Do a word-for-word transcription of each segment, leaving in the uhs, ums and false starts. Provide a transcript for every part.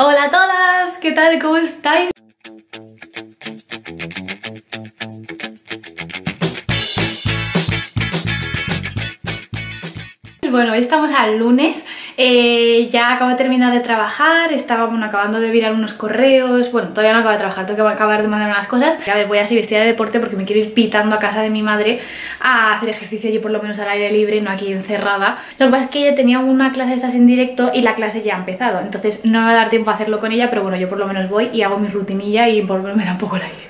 Hola a todas, ¿qué tal? ¿Cómo estáis? Bueno, hoy estamos al lunes. Eh, ya acabo de terminar de trabajar, estaba bueno, acabando de mirar unos correos, bueno, todavía no acabo de trabajar, tengo que acabar de mandar unas cosas. A ver, voy así vestida de deporte porque me quiero ir pitando a casa de mi madre a hacer ejercicio allí por lo menos al aire libre, no aquí encerrada. Lo que pasa es que ella tenía una clase de estas en directo y la clase ya ha empezado, entonces no me va a dar tiempo a hacerlo con ella, pero bueno, yo por lo menos voy y hago mi rutinilla y volverme un poco al aire.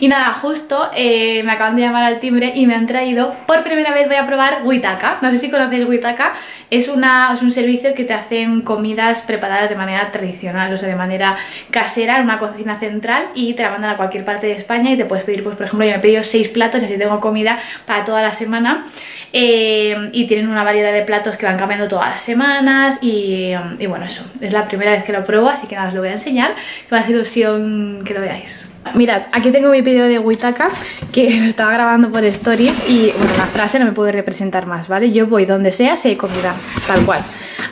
Y nada, justo eh, me acaban de llamar al timbre y me han traído, por primera vez voy a probar Wetaca. No sé si conocéis Wetaca, es, una, es un servicio que te hacen comidas preparadas de manera tradicional, o sea, de manera casera, en una cocina central, y te la mandan a cualquier parte de España y te puedes pedir, pues por ejemplo, yo me he pedido seis platos y así tengo comida para toda la semana. Eh, y tienen una variedad de platos que van cambiando todas las semanas y, y bueno, eso, es la primera vez que lo pruebo, así que nada, os lo voy a enseñar, que me hace ilusión que lo veáis. Mirad, aquí tengo mi vídeo de Wetaca que lo estaba grabando por stories y bueno, la frase no me puede representar más, ¿vale? Yo voy donde sea si hay comida, tal cual.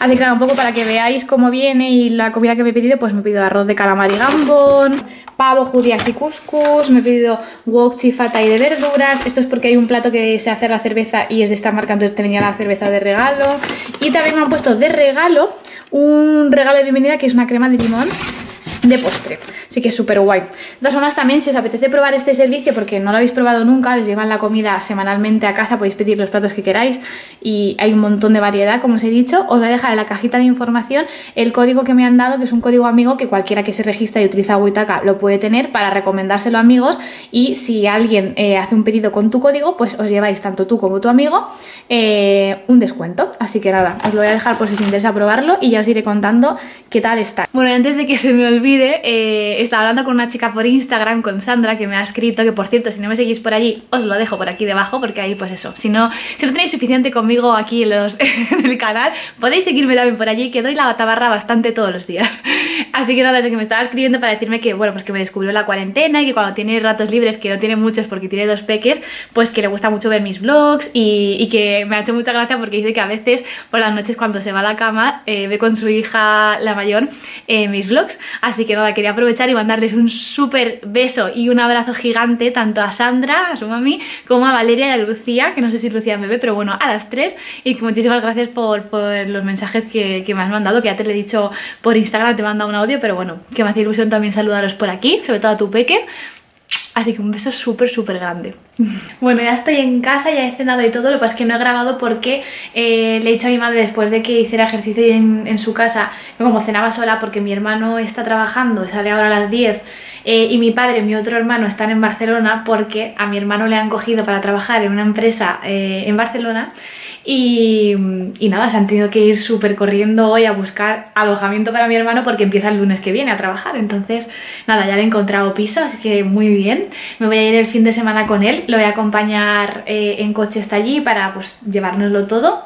Así que claro, un poco para que veáis cómo viene y la comida que me he pedido, pues me he pedido arroz de calamar y gambón, pavo, judías y cuscús, me he pedido wok, chifatay de verduras. Esto es porque hay un plato que se hace a la cerveza y es de esta marca, entonces te venía la cerveza de regalo. Y también me han puesto de regalo un regalo de bienvenida que es una crema de limón de postre, así que es súper guay. De todas formas, también si os apetece probar este servicio porque no lo habéis probado nunca, os llevan la comida semanalmente a casa, podéis pedir los platos que queráis y hay un montón de variedad, como os he dicho. Os voy a dejar en la cajita de información el código que me han dado, que es un código amigo que cualquiera que se registra y utiliza Wetaca lo puede tener para recomendárselo a amigos, y si alguien eh, hace un pedido con tu código, pues os lleváis tanto tú como tu amigo eh, un descuento. Así que nada, os lo voy a dejar por si os interesa probarlo y ya os iré contando qué tal está. Bueno, antes de que se me olvide, Eh, estaba hablando con una chica por Instagram, con Sandra, que me ha escrito, que por cierto, si no me seguís por allí, os lo dejo por aquí debajo, porque ahí pues eso, si no, si no tenéis suficiente conmigo aquí en, los, en el canal, podéis seguirme también por allí, que doy la tabarra bastante todos los días. Así que nada, es que me estaba escribiendo para decirme que bueno, pues que me descubrió la cuarentena y que cuando tiene ratos libres, que no tiene muchos porque tiene dos peques, pues que le gusta mucho ver mis vlogs y, y que me ha hecho mucha gracia porque dice que a veces por las noches cuando se va a la cama eh, ve con su hija la mayor eh, mis vlogs. Así que nada, quería aprovechar y mandarles un súper beso y un abrazo gigante tanto a Sandra, a su mami, como a Valeria y a Lucía, que no sé si Lucía me ve, pero bueno, a las tres. Y muchísimas gracias por, por los mensajes que, que me has mandado, que ya te lo he dicho por Instagram, te he mandado un audio, pero bueno, que me hace ilusión también saludaros por aquí, sobre todo a tu peque. Así que un beso súper súper grande. Bueno, ya estoy en casa, ya he cenado y todo. Lo que pasa es que no he grabado porque eh, le he dicho a mi madre después de que hiciera ejercicio en, en su casa, como cenaba sola porque mi hermano está trabajando, sale ahora a las diez. Eh, y mi padre y mi otro hermano están en Barcelona porque a mi hermano le han cogido para trabajar en una empresa eh, en Barcelona y, y nada, se han tenido que ir súper corriendo hoy a buscar alojamiento para mi hermano porque empieza el lunes que viene a trabajar. Entonces nada, ya le he encontrado piso, así que muy bien, me voy a ir el fin de semana con él, lo voy a acompañar eh, en coche hasta allí para pues llevárnoslo todo.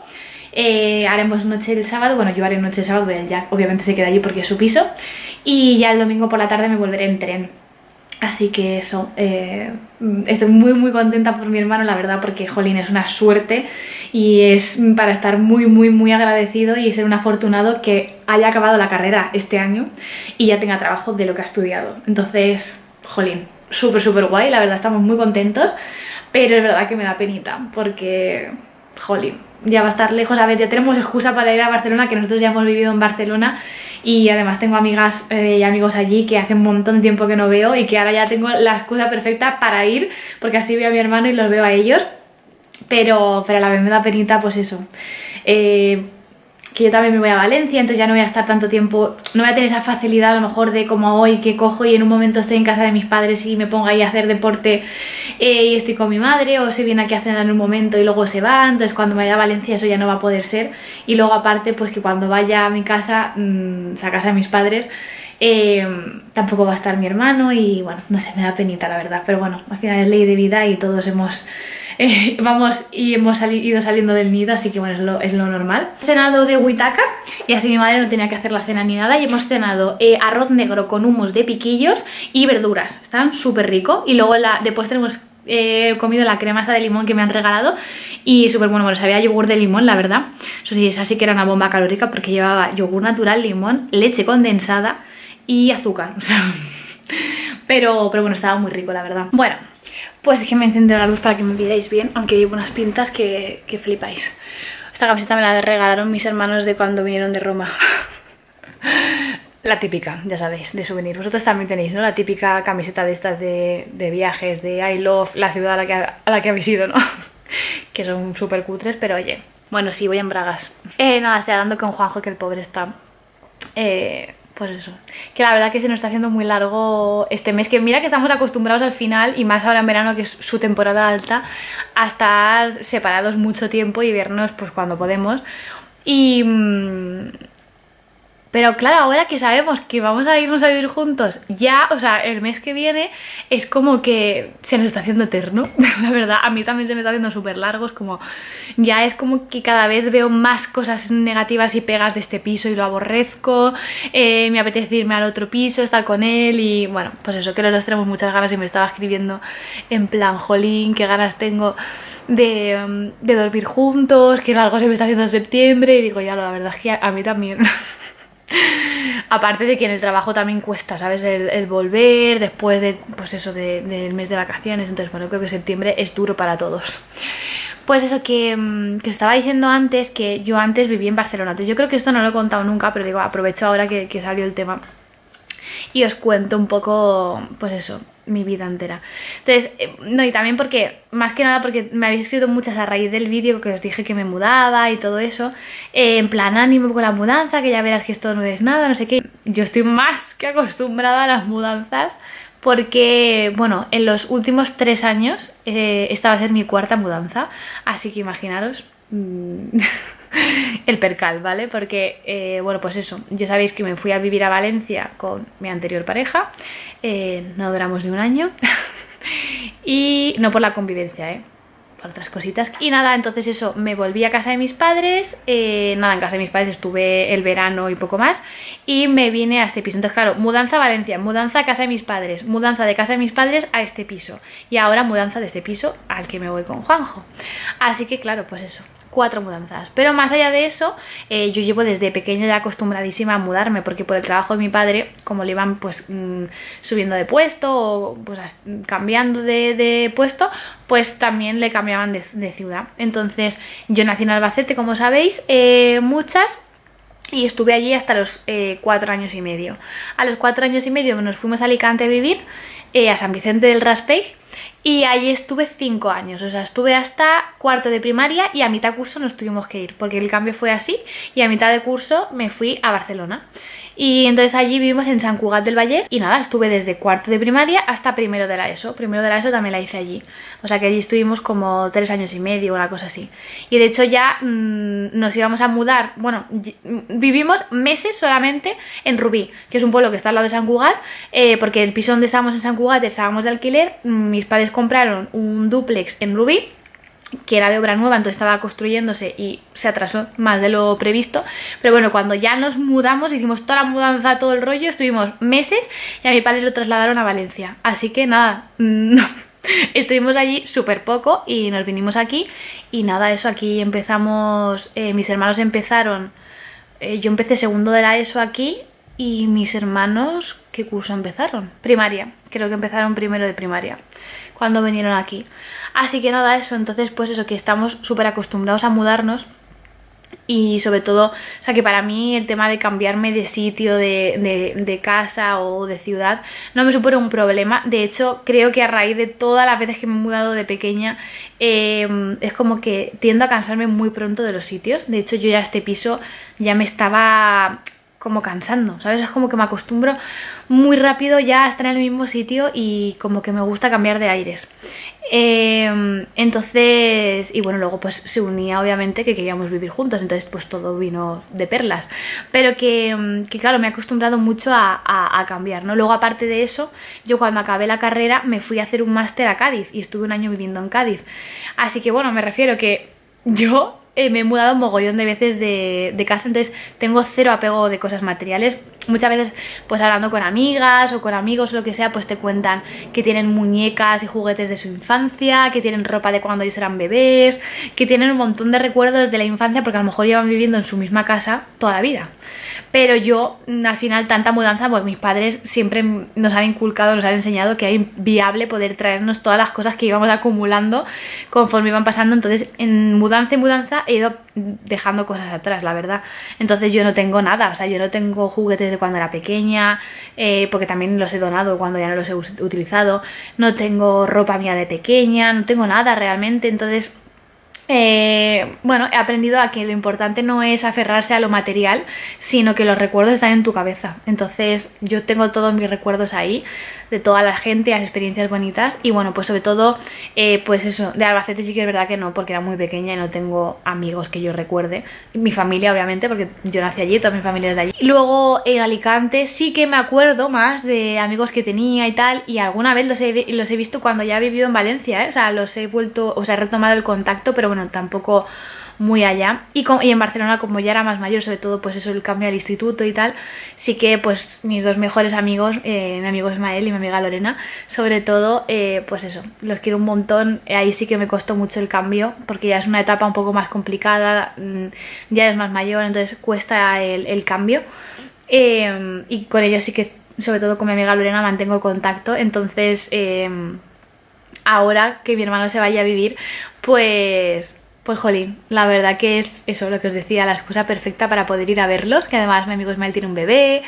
Eh, haremos noche el sábado, bueno yo haré noche el sábado, él ya obviamente se queda allí porque es su piso, y ya el domingo por la tarde me volveré en tren. Así que eso, eh, estoy muy muy contenta por mi hermano, la verdad, porque jolín, es una suerte y es para estar muy muy muy agradecido y ser un afortunado que haya acabado la carrera este año y ya tenga trabajo de lo que ha estudiado. Entonces, jolín, súper súper guay, la verdad estamos muy contentos, pero es verdad que me da penita porque, jolín, ya va a estar lejos. A ver, ya tenemos excusa para ir a Barcelona, que nosotros ya hemos vivido en Barcelona y además tengo amigas eh, y amigos allí que hace un montón de tiempo que no veo y que ahora ya tengo la excusa perfecta para ir porque así veo a mi hermano y los veo a ellos, pero, pero a la vez me da penita pues eso, eh, que yo también me voy a Valencia, entonces ya no voy a estar tanto tiempo, no voy a tener esa facilidad a lo mejor de como hoy que cojo y en un momento estoy en casa de mis padres y me pongo ahí a hacer deporte eh, y estoy con mi madre, o se viene aquí a cenar en un momento y luego se va, entonces cuando me vaya a Valencia eso ya no va a poder ser. Y luego aparte pues que cuando vaya a mi casa, mmm, a casa de mis padres, eh, tampoco va a estar mi hermano y bueno, no sé, me da penita la verdad, pero bueno, al final es ley de vida y todos hemos... Eh, vamos y hemos sali ido saliendo del nido, así que bueno, es lo, es lo normal. He cenado de Wetaca y así mi madre no tenía que hacer la cena ni nada, y hemos cenado eh, arroz negro con hummus de piquillos y verduras, están súper rico, y luego la, de postre hemos eh, comido la cremasa de limón que me han regalado y súper bueno, bueno, sabía yogur de limón la verdad, eso sí, esa sí que era una bomba calórica porque llevaba yogur natural, limón, leche condensada y azúcar, o sea, pero, pero bueno, estaba muy rico, la verdad. Bueno, pues es que me encendí la luz para que me vierais bien, aunque llevo unas pintas que, que flipáis. Esta camiseta me la regalaron mis hermanos de cuando vinieron de Roma. La típica, ya sabéis, de souvenir. Vosotros también tenéis, ¿no? La típica camiseta de estas de, de viajes, de I love la ciudad a la que, a la que habéis ido, ¿no? Que son súper cutres, pero oye. Bueno, sí, voy en bragas. Eh, nada, estoy hablando con Juanjo, que el pobre está... Eh, pues eso. Que la verdad que se nos está haciendo muy largo este mes. Que mira que estamos acostumbrados al final, y más ahora en verano, que es su temporada alta, a estar separados mucho tiempo y vernos pues cuando podemos. Y... Pero claro, ahora que sabemos que vamos a irnos a vivir juntos ya, o sea, el mes que viene, es como que se nos está haciendo eterno, la verdad. A mí también se me está haciendo súper largo, es como... Ya es como que cada vez veo más cosas negativas y pegas de este piso y lo aborrezco, eh, me apetece irme al otro piso, estar con él y... Bueno, pues eso, que los dos tenemos muchas ganas y me estaba escribiendo en plan, jolín, qué ganas tengo de, de dormir juntos, que algo se me está haciendo en septiembre, y digo, ya, la verdad es que a mí también... Aparte de que en el trabajo también cuesta, ¿sabes? El, el volver después de, pues eso, de, del mes de vacaciones. Entonces, bueno, creo que septiembre es duro para todos. Pues eso, que, que os estaba diciendo antes, que yo antes viví en Barcelona. Entonces, yo creo que esto no lo he contado nunca, pero digo, aprovecho ahora que, que salió el tema y os cuento un poco, pues eso, mi vida entera. Entonces, no, y también porque, más que nada porque me habéis escrito muchas a raíz del vídeo que os dije que me mudaba y todo eso, eh, en plan ánimo con la mudanza, que ya verás que esto no es nada, no sé qué. Yo estoy más que acostumbrada a las mudanzas porque, bueno, en los últimos tres años eh, esta va a ser mi cuarta mudanza, así que imaginaros... Mmm, el percal, ¿vale? Porque, eh, bueno, pues eso, ya sabéis que me fui a vivir a Valencia con mi anterior pareja, eh, no duramos ni un año, y no por la convivencia, ¿eh? Por otras cositas. Y nada, entonces eso, me volví a casa de mis padres, eh, nada, en casa de mis padres estuve el verano y poco más, y me vine a este piso. Entonces, claro, mudanza a Valencia, mudanza a casa de mis padres, mudanza de casa de mis padres a este piso, y ahora mudanza de este piso al que me voy con Juanjo. Así que, claro, pues eso. Cuatro mudanzas, pero más allá de eso eh, yo llevo desde pequeña ya acostumbradísima a mudarme, porque por el trabajo de mi padre, como le iban pues mmm, subiendo de puesto o pues cambiando de, de puesto, pues también le cambiaban de, de ciudad. Entonces yo nací en Albacete, como sabéis, eh, muchas, y estuve allí hasta los eh, cuatro años y medio. A los cuatro años y medio nos fuimos a Alicante a vivir, eh, a San Vicente del Raspeig, y allí estuve cinco años, o sea, estuve hasta cuarto de primaria, y a mitad de curso nos tuvimos que ir, porque el cambio fue así, y a mitad de curso me fui a Barcelona. Y entonces allí vivimos en Sant Cugat del Vallès, y nada, estuve desde cuarto de primaria hasta primero de la ESO. Primero de la ESO también la hice allí, o sea que allí estuvimos como tres años y medio o una cosa así. Y de hecho ya mmm, nos íbamos a mudar, bueno, vivimos meses solamente en Rubí, que es un pueblo que está al lado de Sant Cugat, eh, porque el piso donde estábamos en Sant Cugat estábamos de alquiler, mis padres compraron un dúplex en Rubí, que era de obra nueva, entonces estaba construyéndose y se atrasó más de lo previsto. Pero bueno, cuando ya nos mudamos, hicimos toda la mudanza, todo el rollo, estuvimos meses, y a mi padre lo trasladaron a Valencia. Así que nada, no, estuvimos allí súper poco y nos vinimos aquí. Y nada, eso, aquí empezamos, eh, mis hermanos empezaron, eh, yo empecé segundo de la ESO aquí, y mis hermanos, ¿qué curso empezaron? Primaria, creo que empezaron primero de primaria cuando vinieron aquí. Así que nada, eso, entonces pues eso, que estamos súper acostumbrados a mudarnos, y sobre todo, o sea que para mí el tema de cambiarme de sitio, de, de, de casa o de ciudad no me supone un problema. De hecho, creo que a raíz de todas las veces que me he mudado de pequeña, eh, es como que tiendo a cansarme muy pronto de los sitios. De hecho, yo ya este piso ya me estaba... como cansando, ¿sabes? Es como que me acostumbro muy rápido ya a estar en el mismo sitio, y como que me gusta cambiar de aires. Eh, entonces, y bueno, luego pues se unía obviamente que queríamos vivir juntos, entonces pues todo vino de perlas. Pero que, que claro, me he acostumbrado mucho a, a, a cambiar, ¿no? Luego, aparte de eso, yo cuando acabé la carrera me fui a hacer un máster a Cádiz, y estuve un año viviendo en Cádiz. Así que bueno, me refiero que yo... me he mudado un mogollón de veces de, de casa, entonces tengo cero apego de cosas materiales. muchas veces pues hablando con amigas o con amigos o lo que sea, pues te cuentan que tienen muñecas y juguetes de su infancia, que tienen ropa de cuando ellos eran bebés, que tienen un montón de recuerdos de la infancia porque a lo mejor llevan viviendo en su misma casa toda la vida. Pero yo, al final, tanta mudanza, pues mis padres siempre nos han inculcado, nos han enseñado que era inviable poder traernos todas las cosas que íbamos acumulando conforme iban pasando. Entonces, en mudanza y mudanza he ido dejando cosas atrás, la verdad. Entonces yo no tengo nada, o sea, yo no tengo juguetes de cuando era pequeña, eh, porque también los he donado cuando ya no los he utilizado. No tengo ropa mía de pequeña, no tengo nada realmente, entonces... Eh, bueno, he aprendido a que lo importante no es aferrarse a lo material, sino que los recuerdos están en tu cabeza. Entonces yo tengo todos mis recuerdos ahí, de toda la gente, las experiencias bonitas. Y bueno, pues sobre todo, eh, pues eso, de Albacete sí que es verdad que no, porque era muy pequeña y no tengo amigos que yo recuerde. Mi familia, obviamente, porque yo nací allí, toda mi familia es de allí. Luego en Alicante sí que me acuerdo más de amigos que tenía y tal, y alguna vez los he, los he visto cuando ya he vivido en Valencia, ¿eh? O sea, los he vuelto, o sea, he retomado el contacto, pero bueno, Bueno, tampoco muy allá. Y, con, y en Barcelona, como ya era más mayor, sobre todo pues eso, el cambio al instituto y tal, sí que pues mis dos mejores amigos, eh, mi amigo Ismael y mi amiga Lorena, sobre todo, eh, pues eso, los quiero un montón. Ahí sí que me costó mucho el cambio, porque ya es una etapa un poco más complicada, ya eres más mayor, entonces cuesta el, el cambio. Eh, y con ellos sí que, sobre todo con mi amiga Lorena, mantengo contacto. Entonces... Eh, ahora que mi hermano se vaya a vivir, pues, pues jolín, la verdad que es eso lo que os decía, la excusa perfecta para poder ir a verlos, que además mi amigo Ismael tiene un bebé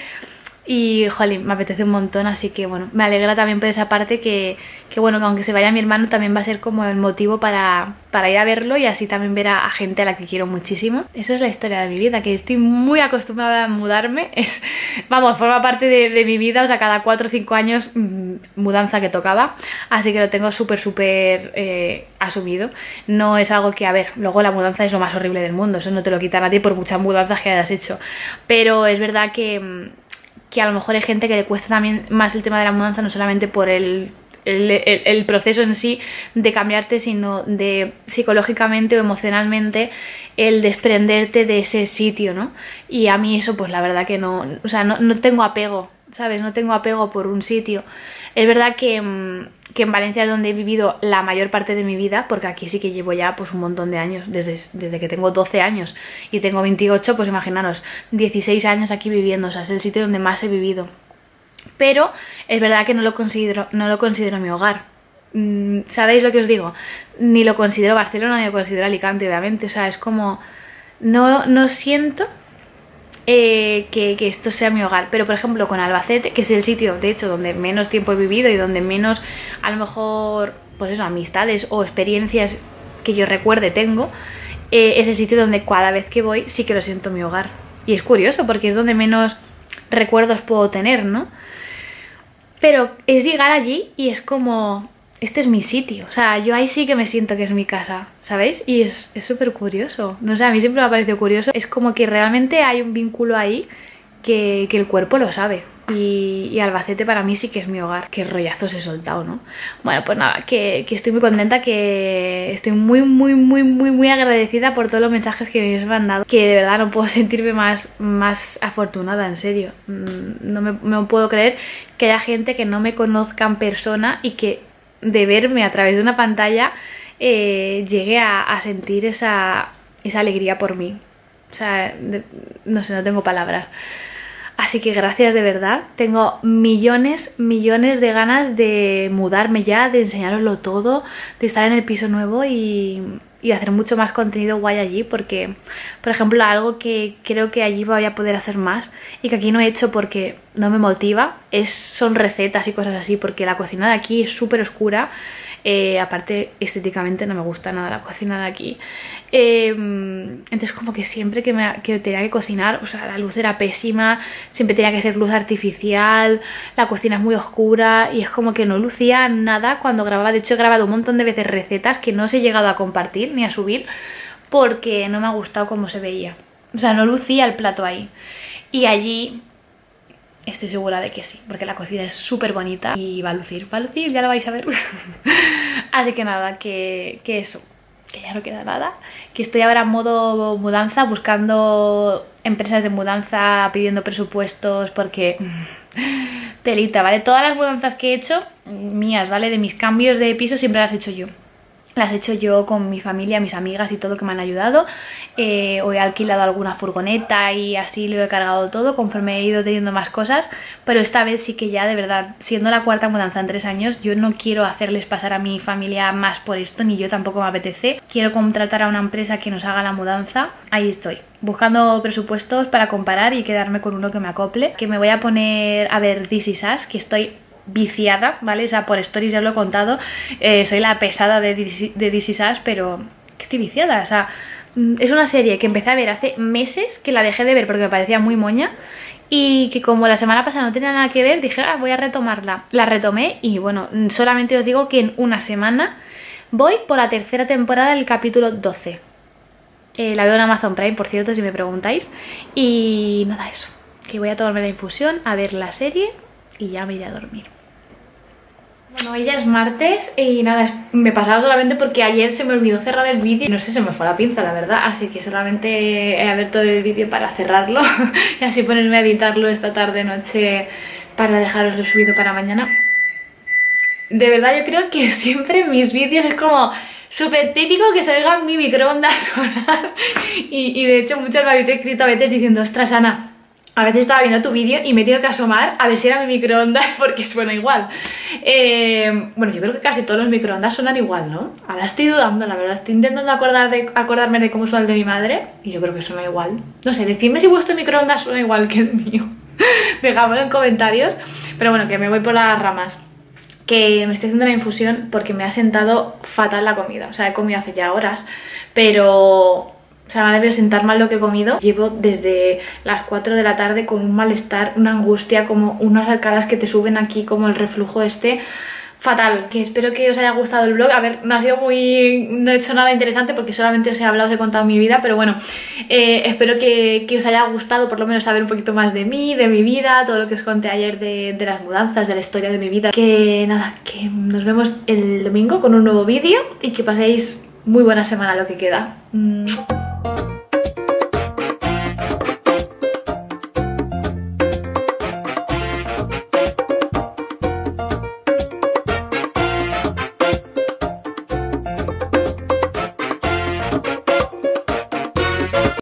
y jolín, me apetece un montón, así que bueno, me alegra también por esa parte que, que bueno, que aunque se vaya mi hermano también va a ser como el motivo para, para ir a verlo y así también ver a, a gente a la que quiero muchísimo. Eso es la historia de mi vida, que estoy muy acostumbrada a mudarme, es, vamos, forma parte de, de mi vida, o sea, cada cuatro o cinco años... Mmm, mudanza que tocaba, así que lo tengo súper súper eh, asumido. No es algo que, a ver, luego la mudanza es lo más horrible del mundo, eso no te lo quita nadie por muchas mudanzas que hayas hecho, pero es verdad que, que a lo mejor hay gente que le cuesta también más el tema de la mudanza, no solamente por el El, el, el proceso en sí de cambiarte, sino de psicológicamente o emocionalmente el desprenderte de ese sitio, ¿no? Y a mí eso pues la verdad que no, o sea, no, no tengo apego, ¿sabes? No tengo apego por un sitio. Es verdad que, que en Valencia es donde he vivido la mayor parte de mi vida, porque aquí sí que llevo ya pues un montón de años, desde, desde que tengo doce años y tengo veintiocho, pues imaginaros, dieciséis años aquí viviendo, o sea, es el sitio donde más he vivido. Pero es verdad que no lo considero, no lo considero mi hogar. ¿Sabéis lo que os digo? Ni lo considero Barcelona, ni lo considero Alicante, obviamente. O sea, es como... No, no siento eh, que, que esto sea mi hogar. Pero, por ejemplo, con Albacete, que es el sitio, de hecho, donde menos tiempo he vivido y donde menos, a lo mejor, pues eso, amistades o experiencias que yo recuerde tengo, eh, es el sitio donde cada vez que voy sí que lo siento mi hogar. Y es curioso porque es donde menos recuerdos puedo tener, ¿no? Pero es llegar allí y es como... Este es mi sitio. O sea, yo ahí sí que me siento que es mi casa, ¿sabéis? Y es súper curioso. No sé, a mí siempre me ha parecido curioso. Es como que realmente hay un vínculo ahí que, que el cuerpo lo sabe. Y, y Albacete para mí sí que es mi hogar. Qué rollazos he soltado, ¿no? Bueno, pues nada, que, que estoy muy contenta, que estoy muy, muy, muy, muy, muy agradecida por todos los mensajes que me han dado. Que de verdad no puedo sentirme más, más afortunada, en serio. No me no puedo creer que haya gente que no me conozca en persona y que de verme a través de una pantalla eh, llegue a, a sentir esa, esa alegría por mí. O sea, de, no sé, no tengo palabras. Así que gracias de verdad, tengo millones, millones de ganas de mudarme ya, de enseñaroslo todo, de estar en el piso nuevo y, y hacer mucho más contenido guay allí, porque, por ejemplo, algo que creo que allí voy a poder hacer más y que aquí no he hecho porque no me motiva, es, son recetas y cosas así, porque la cocina de aquí es súper oscura, eh, aparte estéticamente no me gusta nada la cocina de aquí. Eh, entonces como que siempre que, me, que tenía que cocinar, o sea, la luz era pésima, siempre tenía que ser luz artificial, la cocina es muy oscura y es como que no lucía nada cuando grababa. De hecho he grabado un montón de veces recetas que no os he llegado a compartir ni a subir porque no me ha gustado cómo se veía, o sea, no lucía el plato ahí. Y allí estoy segura de que sí, porque la cocina es súper bonita y va a lucir, va a lucir, ya lo vais a ver. Así que nada, que, que eso, que ya no queda nada, que estoy ahora en modo mudanza buscando empresas de mudanza pidiendo presupuestos porque... telita, ¿vale? Todas las mudanzas que he hecho, mías, ¿vale? De mis cambios de piso siempre las he hecho yo. Las he hecho yo con mi familia, mis amigas y todo que me han ayudado. Eh, o he alquilado alguna furgoneta y así lo he cargado todo conforme he ido teniendo más cosas. Pero esta vez sí que ya, de verdad, siendo la cuarta mudanza en tres años, yo no quiero hacerles pasar a mi familia más por esto, ni yo tampoco me apetece. Quiero contratar a una empresa que nos haga la mudanza. Ahí estoy, buscando presupuestos para comparar y quedarme con uno que me acople. Que me voy a poner a ver This Is Us, que estoy... viciada, ¿vale? O sea, por stories ya os lo he contado, eh, soy la pesada de This Is Us, pero estoy viciada, o sea, es una serie que empecé a ver hace meses, que la dejé de ver porque me parecía muy moña y que como la semana pasada no tenía nada que ver, dije, ah, voy a retomarla. La retomé y bueno, solamente os digo que en una semana voy por la tercera temporada del capítulo doce. Eh, la veo en Amazon Prime, por cierto, si me preguntáis. Y nada, eso, que voy a tomarme la infusión, a ver la serie y ya me iré a dormir. Bueno, hoy ya es martes y nada, me pasaba solamente porque ayer se me olvidó cerrar el vídeo. No sé, se me fue la pinza, la verdad, así que solamente a ver todo el vídeo para cerrarlo y así ponerme a editarlo esta tarde, noche, para dejaroslo subido para mañana. De verdad, yo creo que siempre en mis vídeos es como súper típico que se oiga mi microondas sonar y, y de hecho muchas me habéis escrito a veces diciendo, ostras, Ana, a veces estaba viendo tu vídeo y me he tenido que asomar a ver si era mi microondas porque suena igual. Eh, bueno, yo creo que casi todos los microondas suenan igual, ¿no? Ahora estoy dudando, la verdad. Estoy intentando acordar de, acordarme de cómo suena el de mi madre y yo creo que suena igual. No sé, decidme si vuestro microondas suena igual que el mío. Dejadmelo en comentarios. Pero bueno, que me voy por las ramas. Que me estoy haciendo la infusión porque me ha sentado fatal la comida. O sea, he comido hace ya horas, pero... o sea, me ha debido sentar mal lo que he comido. Llevo desde las cuatro de la tarde con un malestar, una angustia, como unas arcadas que te suben aquí, como el reflujo este. Fatal, que espero que os haya gustado el vlog. A ver, no ha sido muy... no he hecho nada interesante porque solamente os he hablado, os he contado mi vida. Pero bueno, eh, espero que, que os haya gustado por lo menos saber un poquito más de mí, de mi vida, todo lo que os conté ayer de, de las mudanzas, de la historia de mi vida. Que nada, que nos vemos el domingo con un nuevo vídeo y que paséis muy buena semana lo que queda. Mm.